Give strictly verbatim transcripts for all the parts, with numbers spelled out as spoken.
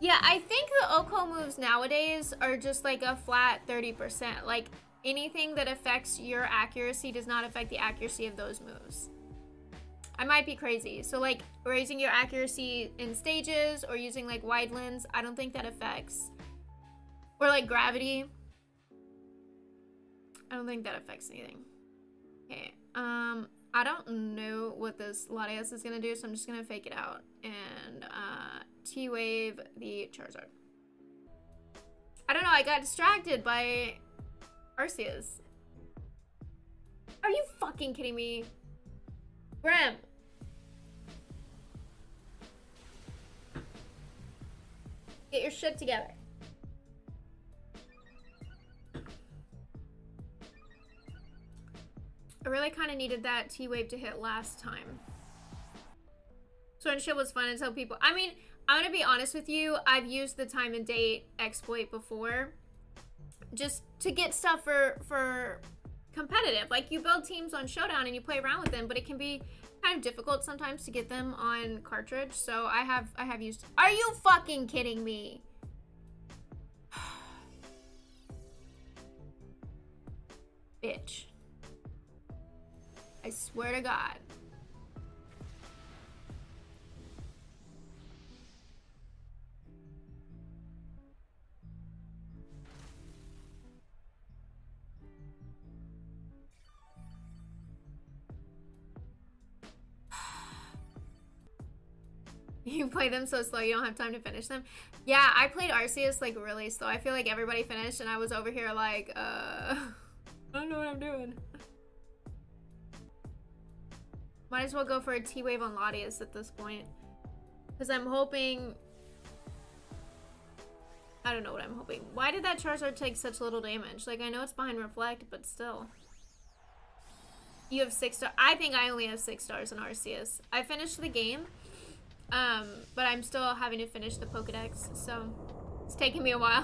Yeah, I think the Oko moves nowadays are just like a flat thirty percent. Like, anything that affects your accuracy does not affect the accuracy of those moves. I might be crazy. So, like, raising your accuracy in stages or using, like, wide lens, I don't think that affects. Or, like, gravity. I don't think that affects anything. Okay. Um, I don't know what this Latias is going to do, so I'm just going to fake it out. And, uh... T-Wave the Charizard. I don't know, I got distracted by Arceus. Are you fucking kidding me? Grim. Get your shit together. I really kind of needed that T-Wave to hit last time. Sword and Shield was fun until people... I mean... I'm gonna be honest with you, I've used the time and date exploit before just to get stuff for, for competitive. Like, you build teams on Showdown and you play around with them, but it can be kind of difficult sometimes to get them on cartridge, so I have, I have used... Are you fucking kidding me? Bitch. I swear to God. You play them so slow you don't have time to finish them. Yeah, I played Arceus like really slow. I feel like everybody finished and I was over here like, uh, I don't know what I'm doing. Might as well go for a T-Wave on Latias at this point. Because I'm hoping... I don't know what I'm hoping. Why did that Charizard take such little damage? Like, I know it's behind Reflect, but still. You have six stars. I think I only have six stars in Arceus. I finished the game. Um, but I'm still having to finish the Pokédex, so it's taking me a while.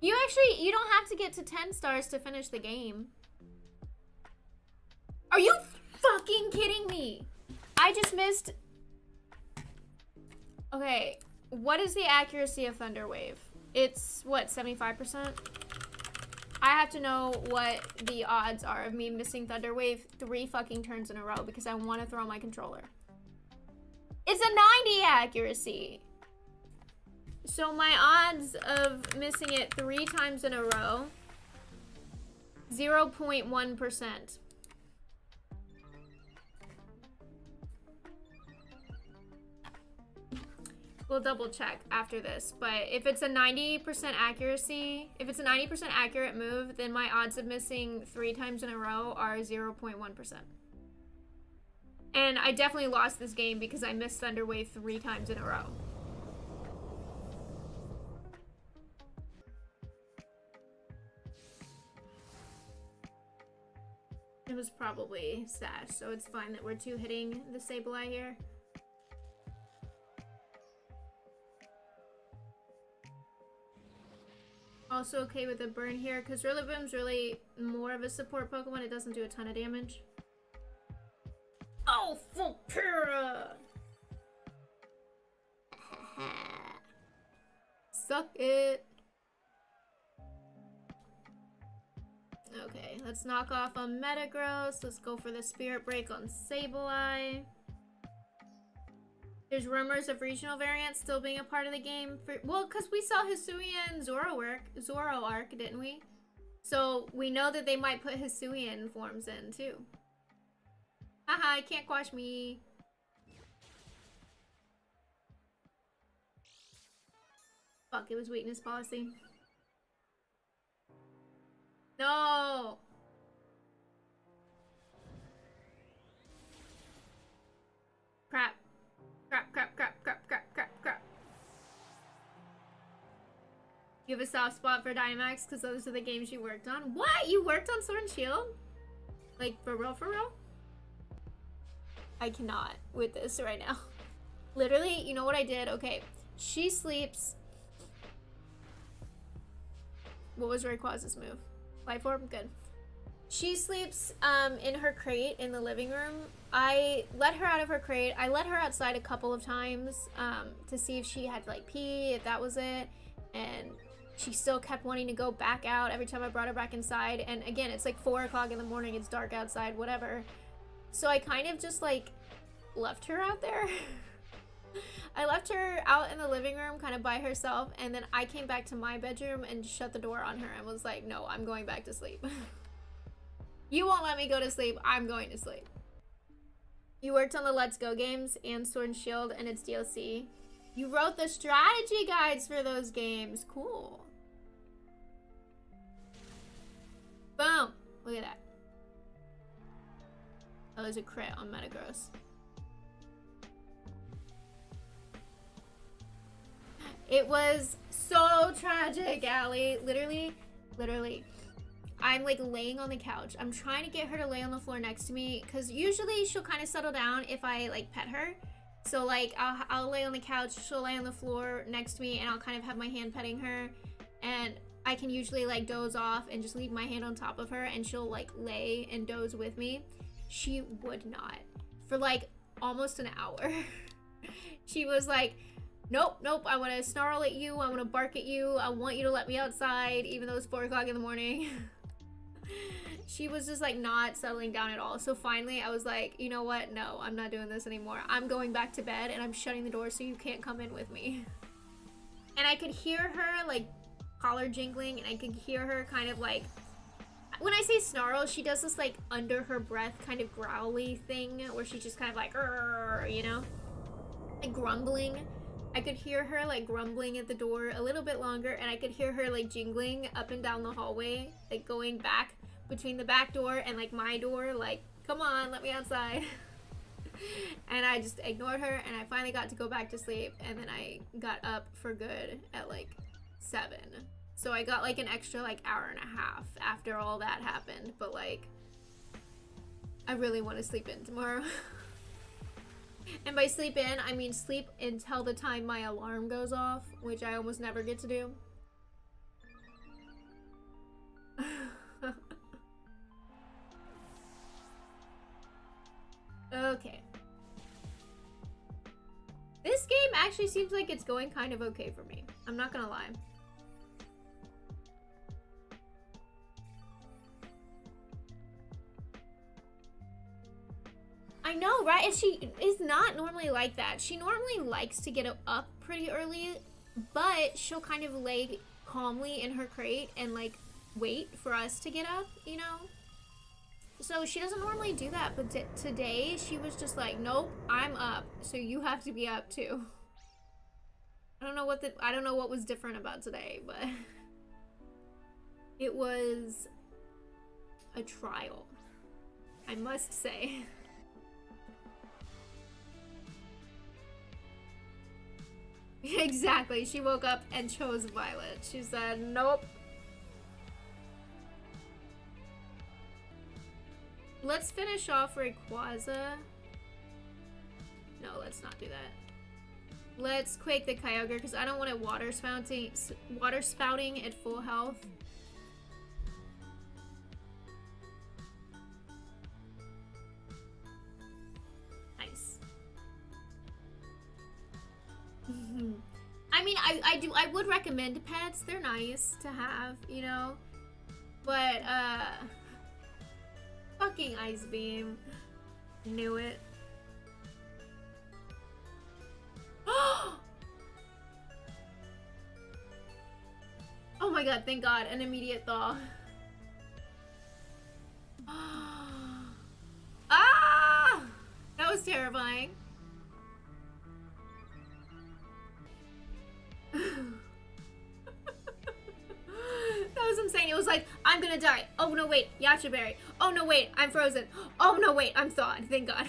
You actually, you don't have to get to ten stars to finish the game. Are you fucking kidding me? I just missed... Okay, what is the accuracy of Thunder Wave? It's, what, seventy-five percent? I have to know what the odds are of me missing Thunder Wave three fucking turns in a row because I want to throw my controller. It's a ninety accuracy. So my odds of missing it three times in a row, zero point one percent. We'll double check after this, but if it's a ninety percent accuracy, if it's a ninety percent accurate move, then my odds of missing three times in a row are zero point one percent. And I definitely lost this game because I missed Thunder Wave three times in a row. It was probably Sash, so it's fine that we're two hitting the Sableye here. Also okay with the burn here, because Rillaboom's really more of a support Pokemon. It doesn't do a ton of damage. Oh, Fupira! Suck it! Okay, let's knock off a Metagross. Let's go for the Spirit Break on Sableye. There's rumors of regional variants still being a part of the game. For, well, because we saw Hisuian Zoroark, Zoroark, didn't we? So we know that they might put Hisuian forms in too. Haha, I can't quash me. Fuck, it was weakness policy. No! Crap. Crap, crap, crap, crap, crap, crap, crap. You have a soft spot for Dynamax because those are the games you worked on. What? You worked on Sword and Shield? Like, for real, for real? I cannot with this right now. Literally, you know what I did? Okay, she sleeps. What was Rayquaza's move? Life Orb? Good. She sleeps um, in her crate in the living room. I let her out of her crate. I let her outside a couple of times um, to see if she had to, like, pee, if that was it. And she still kept wanting to go back out every time I brought her back inside. And again, it's like four o'clock in the morning. It's dark outside, whatever. So I kind of just, like, left her out there. I left her out in the living room kind of by herself, and then I came back to my bedroom and shut the door on her and was like, no, I'm going back to sleep. You won't let me go to sleep. I'm going to sleep. You worked on the Let's Go games and Sword and Shield and its D L C. You wrote the strategy guides for those games. Cool. Boom. Look at that. Oh, there's a crit on Metagross. It was so tragic, Allie. Literally, literally. I'm like laying on the couch. I'm trying to get her to lay on the floor next to me because usually she'll kind of settle down if I like pet her. So like I'll, I'll lay on the couch, she'll lay on the floor next to me, and I'll kind of have my hand petting her. And I can usually like doze off and just leave my hand on top of her and she'll like lay and doze with me. She would not. For like almost an hour. She was like, nope, nope, I want to snarl at you, I want to bark at you, I want you to let me outside, even though it's four o'clock in the morning. She was just, like, not settling down at all. So finally, I was like, you know what? No, I'm not doing this anymore. I'm going back to bed, and I'm shutting the door so you can't come in with me. And I could hear her, like, collar jingling, and I could hear her kind of, like... When I say snarl, she does this, like, under her breath kind of growly thing, where she's just kind of like, you know? Like, grumbling. I could hear her like grumbling at the door a little bit longer, and I could hear her like jingling up and down the hallway, like going back between the back door and like my door, like, come on, let me outside. And I just ignored her, and I finally got to go back to sleep, and then I got up for good at like seven. So I got like an extra like hour and a half after all that happened, but like, I really want to sleep in tomorrow. And by sleep in, I mean sleep until the time my alarm goes off, which I almost never get to do. Okay. This game actually seems like it's going kind of okay for me. I'm not gonna lie. I know, right? And she is not normally like that. She normally likes to get up pretty early, but she'll kind of lay calmly in her crate and like wait for us to get up, you know? So she doesn't normally do that, but today she was just like, nope, I'm up, so you have to be up too. I don't know what the, I don't know what was different about today, but it was a trial, I must say. Exactly. She woke up and chose Violet. She said, nope. Let's finish off Rayquaza. No, let's not do that. Let's Quake the Kyogre because I don't want it water spouting, water spouting at full health. I mean, I, I do, I would recommend pets. They're nice to have, you know, but, uh, fucking Ice Beam. Knew it. Oh my god, thank god, an immediate thaw. Ah! That was terrifying. That was insane. It was like, I'm gonna die. Oh no, wait, Yachaberry. Oh no, wait, I'm frozen. Oh no, wait, I'm thawed. Thank god.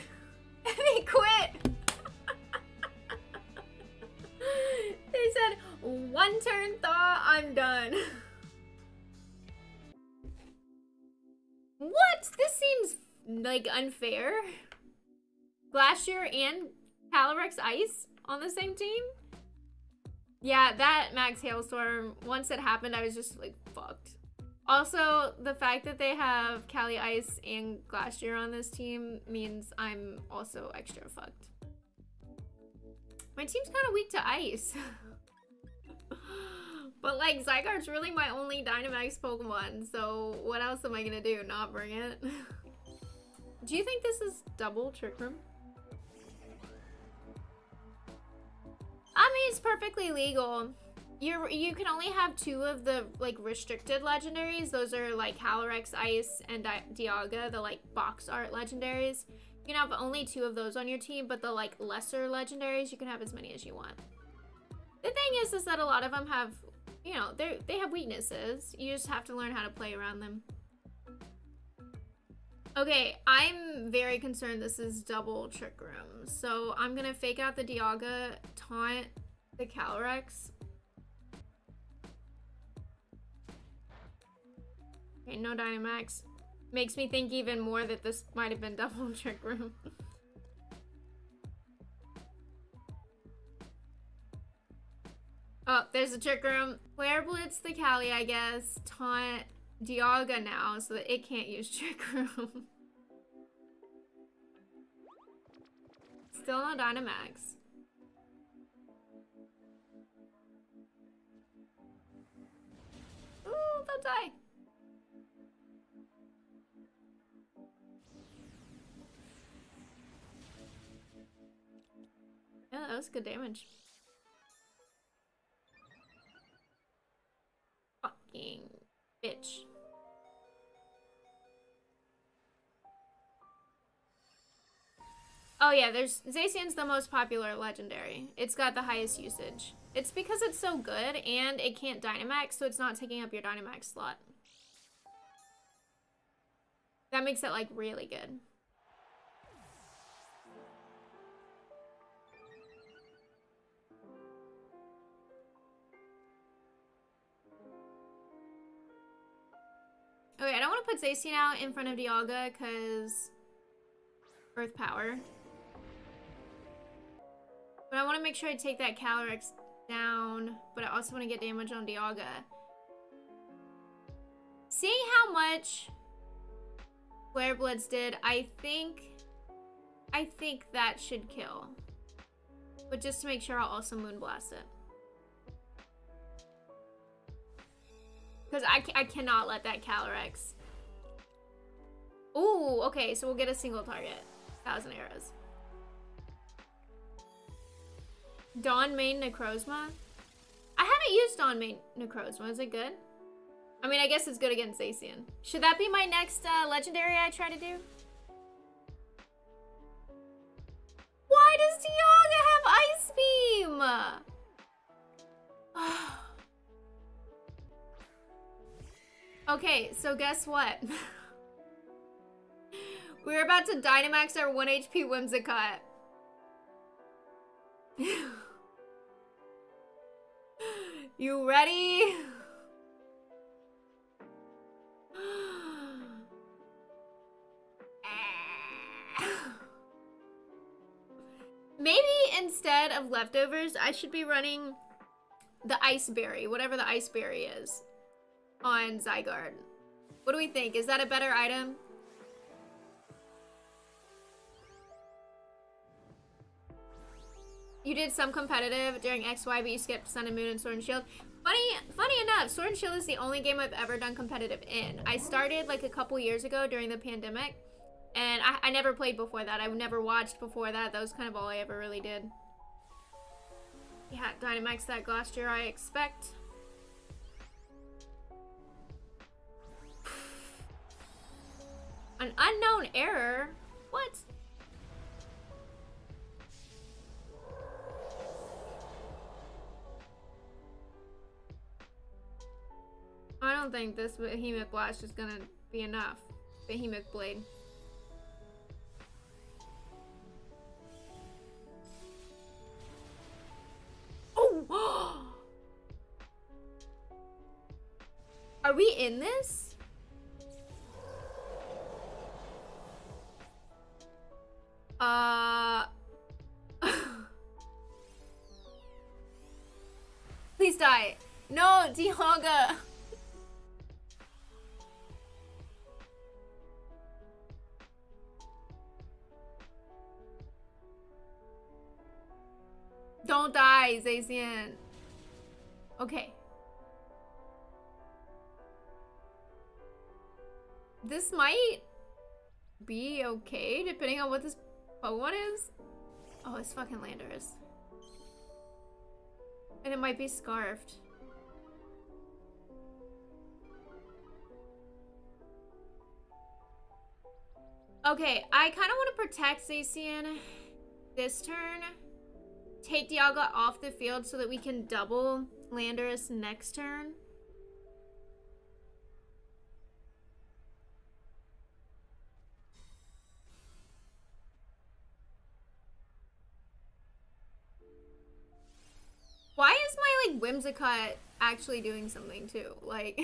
And they quit. They said, one turn thaw, I'm done. What? This seems like unfair. Glastrier and Calyrex Ice on the same team? Yeah, that Max Hailstorm, once it happened, I was just like, fucked. Also, the fact that they have Calyrex Ice and Glastrier on this team means I'm also extra fucked. My team's kind of weak to ice. But like, Zygarde's really my only Dynamax Pokemon, so what else am I gonna do? Not bring it? Do you think this is double Trick Room? I mean, it's perfectly legal. You're, you can only have two of the, like, restricted legendaries. Those are, like, Calyrex Ice and Dialga, the, like, box art legendaries. You can have only two of those on your team, but the, like, lesser legendaries, you can have as many as you want. The thing is, is that a lot of them have, you know, they they have weaknesses. You just have to learn how to play around them. Okay, I'm very concerned this is double Trick Room. So I'm going to fake out the Dialga, taunt the Calyrex. Okay, no Dynamax. Makes me think even more that this might have been double Trick Room. Oh, there's a Trick Room. Flare Blitz the Calyrex, I guess. Taunt Dialga now so that it can't use Trick Room. Still no Dynamax. Ooh, don't die. Yeah, that was good damage. Fucking bitch. Oh yeah, there's Zacian's the most popular legendary. It's got the highest usage. It's because it's so good and it can't Dynamax, so it's not taking up your Dynamax slot. That makes it like really good. Okay, I don't want to put Zacian out in front of Dialga because Earth Power. But I want to make sure I take that Calyrex down, but I also want to get damage on Dialga. Seeing how much Flare Blitz did, I think, I think that should kill. But just to make sure, I'll also Moonblast it. Because I, I cannot let that Calyrex. Ooh, okay, so we'll get a single target. Thousand arrows. Dawn Main Necrozma? I haven't used Dawn Main Necrozma. Is it good? I mean, I guess it's good against Zacian. Should that be my next uh, legendary I try to do? Why does Dialga have Ice Beam? Okay, so guess what? We're about to Dynamax our one H P Whimsicott. You ready? Maybe instead of leftovers, I should be running the Ice Berry, whatever the Ice Berry is. On Zygarde. What do we think? Is that a better item? You did some competitive during X Y, but you skipped Sun and Moon and Sword and Shield. Funny, funny enough, Sword and Shield is the only game I've ever done competitive in. I started like a couple years ago during the pandemic, and I, I never played before that. I never watched before that. That was kind of all I ever really did. Yeah, Dynamax that Glastrier, I expect. An unknown error? What? I don't think this Behemoth Blast is gonna be enough. Behemoth Blade. Oh! Are we in this? Uh, please die. No, Dialga. Don't die, Zacian. Okay. This might be okay, depending on what this Pokemon is. Oh, it's fucking Landorus. And it might be Scarfed. Okay, I kind of want to protect Zacian this turn. Take Dialga off the field so that we can double Landorus next turn. Why is my, like, Whimsicott actually doing something, too? Like...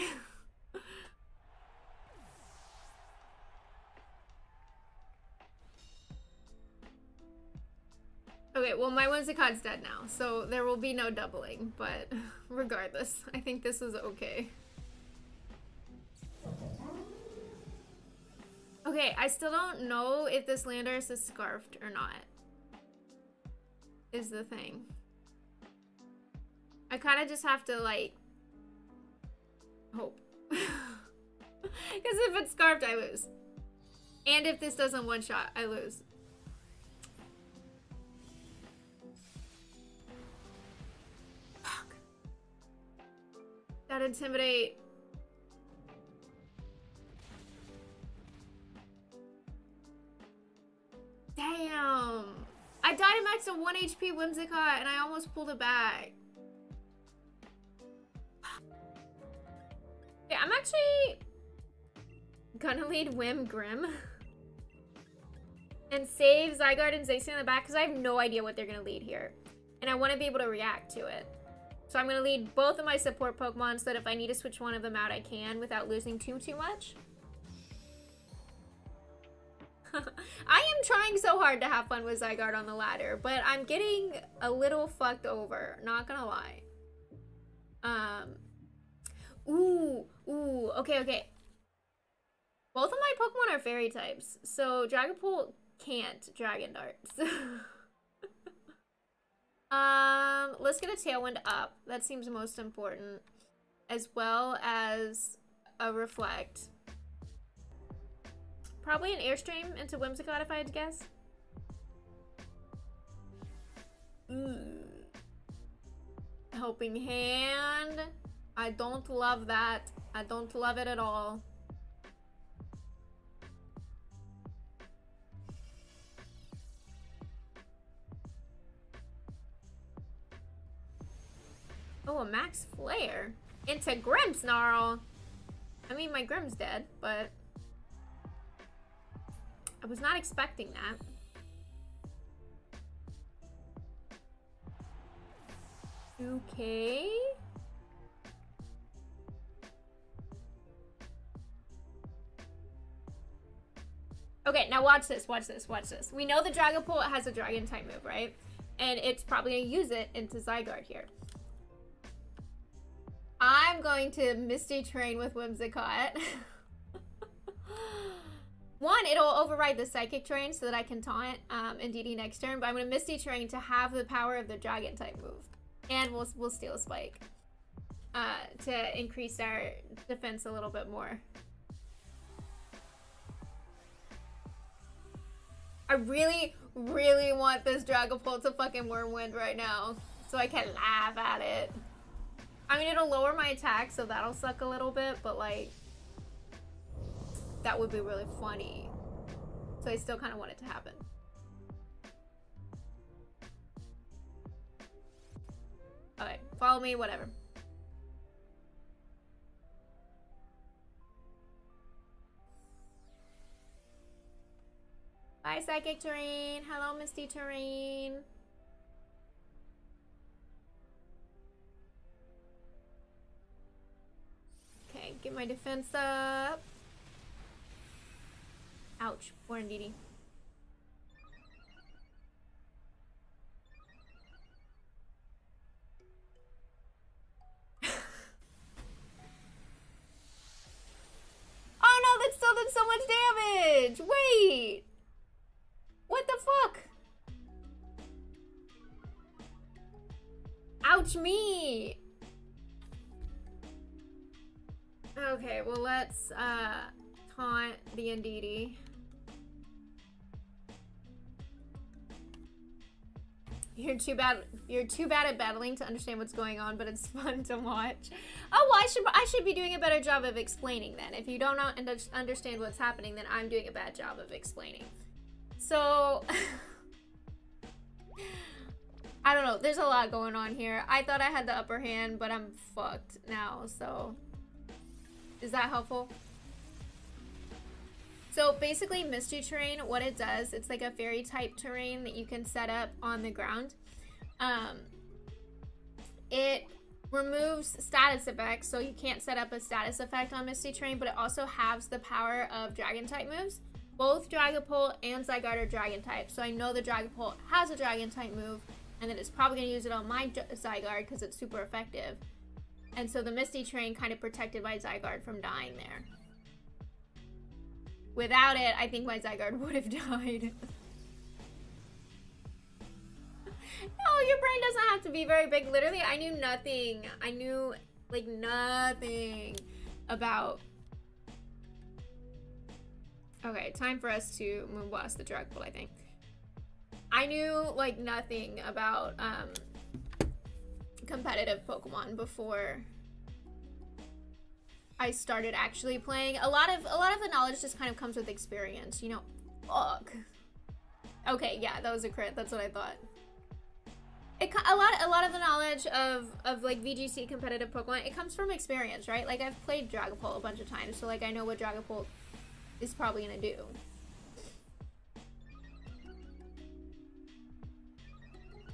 Okay, well, my Whimsicott's dead now, so there will be no doubling, but regardless, I think this is okay. Okay, I still don't know if this Landorus is Scarfed or not, is the thing. I kind of just have to, like, hope. Because if it's Scarfed, I lose. And if this doesn't one-shot, I lose. Fuck. That Intimidate. Damn. I Dynamaxed a one H P Whimsicott, and I almost pulled it back. Yeah, I'm actually gonna lead Whim Grim and save Zygarde and Zacian in the back because I have no idea what they're gonna lead here. And I wanna be able to react to it. So I'm gonna lead both of my support Pokemon so that if I need to switch one of them out, I can without losing too, too much. I am trying so hard to have fun with Zygarde on the ladder, but I'm getting a little fucked over, not gonna lie. Um... Ooh, ooh, okay, okay. Both of my Pokemon are fairy types, so Dragapult can't Dragon Darts. um, let's get a Tailwind up. That seems most important, as well as a Reflect. Probably an Airstream into Whimsicott if I had to guess. Mm. Helping Hand. I don't love that. I don't love it at all. Oh, a Max Flare into Grimmsnarl. I mean, my Grimm's dead, but I was not expecting that. Okay. Okay, now watch this, watch this, watch this. We know the Dragapult has a Dragon-type move, right? And it's probably going to use it into Zygarde here. I'm going to Misty Terrain with Whimsicott. One, it'll override the Psychic Terrain so that I can taunt um, Indeedee next turn, but I'm going to Misty Terrain to have the power of the Dragon-type move. And we'll, we'll steal a Spike uh, to increase our defense a little bit more. I really, really want this Dragapult to fucking Wyrmwind right now so I can laugh at it. I mean, it'll lower my attack, so that'll suck a little bit, but, like, that would be really funny. So I still kind of want it to happen. Okay, follow me, whatever. Bye, Psychic Terrain. Hello, Misty Terrain. Okay, get my defense up. Ouch, poor Indeedee. Oh no, that still did so much damage! Wait! What the fuck? Ouch me! Okay, well let's uh, taunt the Indeedee. You're too bad. You're too bad at battling to understand what's going on, but it's fun to watch. Oh, well, I should. I should be doing a better job of explaining then. If you don't understand what's happening, then I'm doing a bad job of explaining. So, I don't know. There's a lot going on here. I thought I had the upper hand, but I'm fucked now. So, is that helpful? So basically Misty Terrain, what it does, it's like a fairy type terrain that you can set up on the ground. Um, it removes status effects, so you can't set up a status effect on Misty Terrain, but it also halves the power of dragon type moves. Both Dragapult and Zygarde are dragon type, so I know the Dragapult has a dragon type move and that it's probably going to use it on my Zygarde because it's super effective. And so the Misty Terrain kind of protected my Zygarde from dying there. Without it, I think my Zygarde would have died. No, your brain doesn't have to be very big. Literally, I knew nothing. I knew, like, nothing about... Okay, time for us to Moonblast the Dragapult, I think. I knew, like, nothing about um, competitive Pokemon before... I started actually playing. A lot of a lot of the knowledge just kind of comes with experience, you know. Fuck. Okay, yeah, that was a crit. That's what I thought. It a lot a lot of the knowledge of of like V G C competitive Pokemon, it comes from experience, right? Like I've played Dragapult a bunch of times, so like I know what Dragapult is probably gonna do.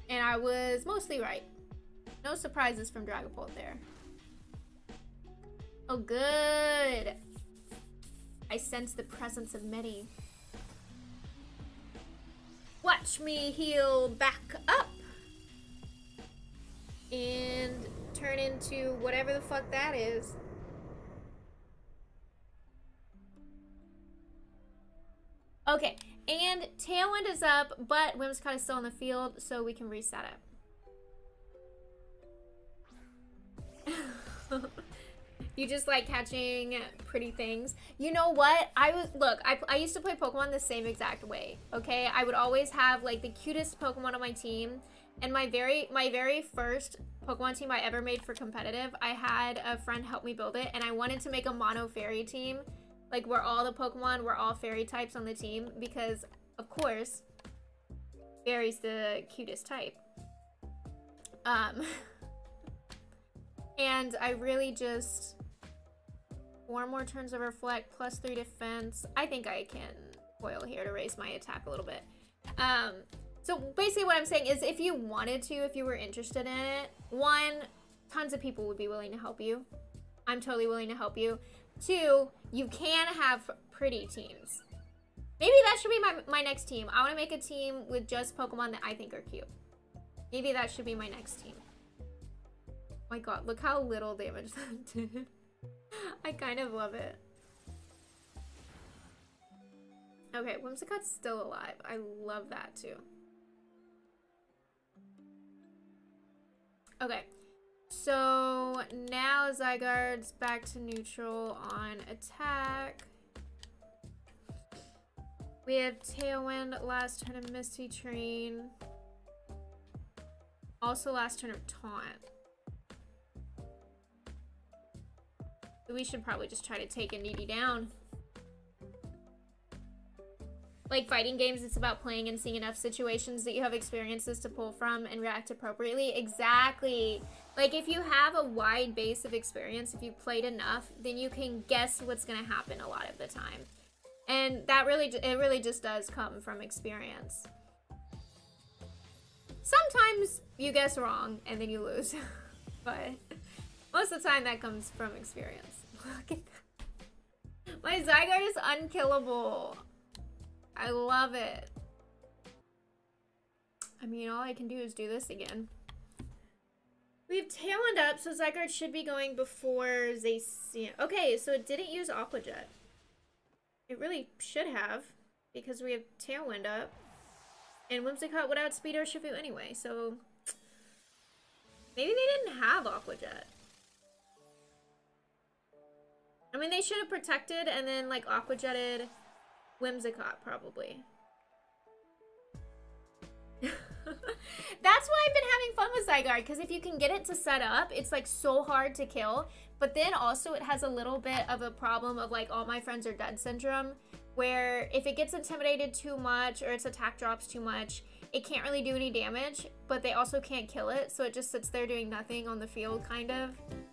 And I was mostly right. No surprises from Dragapult there. Oh, good. I sense the presence of many. Watch me heal back up. And turn into whatever the fuck that is. Okay, and Tailwind is up, but Whimsicott is still on the field, so we can reset it. You just like catching pretty things. You know what? I was, look, I, I used to play Pokemon the same exact way, okay? I would always have like the cutest Pokemon on my team. And my very, my very first Pokemon team I ever made for competitive, I had a friend help me build it. And I wanted to make a mono fairy team. Like where all the Pokemon were all fairy types on the team because of course, fairy's the cutest type. Um, and I really just, four more turns of Reflect, plus three defense. I think I can coil here to raise my attack a little bit. Um, so basically what I'm saying is if you wanted to, if you were interested in it, one, tons of people would be willing to help you. I'm totally willing to help you. Two, you can have pretty teams. Maybe that should be my, my next team. I wanna make a team with just Pokemon that I think are cute. Maybe that should be my next team. Oh my God, look how little damage that did. I kind of love it. Okay, Whimsicott's still alive. I love that too. Okay, so now Zygarde's back to neutral on attack. We have Tailwind, last turn of Misty Terrain. Also last turn of Taunt. We should probably just try to take Indeedee down. Like fighting games, it's about playing and seeing enough situations that you have experiences to pull from and react appropriately. Exactly. Like if you have a wide base of experience, if you played enough, then you can guess what's gonna happen a lot of the time. And that really, it really just does come from experience. Sometimes you guess wrong and then you lose, but most of the time that comes from experience. Look at that. My Zygarde is unkillable. I love it. I mean, all I can do is do this again. We have Tailwind up, so Zygarde should be going before Zacian. Okay, so it didn't use Aqua Jet. It really should have, because we have Tailwind up. And Whimsicott would outspeed our Shifu anyway, so... Maybe they didn't have Aqua Jet. I mean, they should have protected and then, like, Aqua Jetted Whimsicott, probably. That's why I've been having fun with Zygarde, because if you can get it to set up, it's like so hard to kill. But then also it has a little bit of a problem of like all my friends are dead syndrome, where if it gets intimidated too much or its attack drops too much, it can't really do any damage, but they also can't kill it, so it just sits there doing nothing on the field, kind of.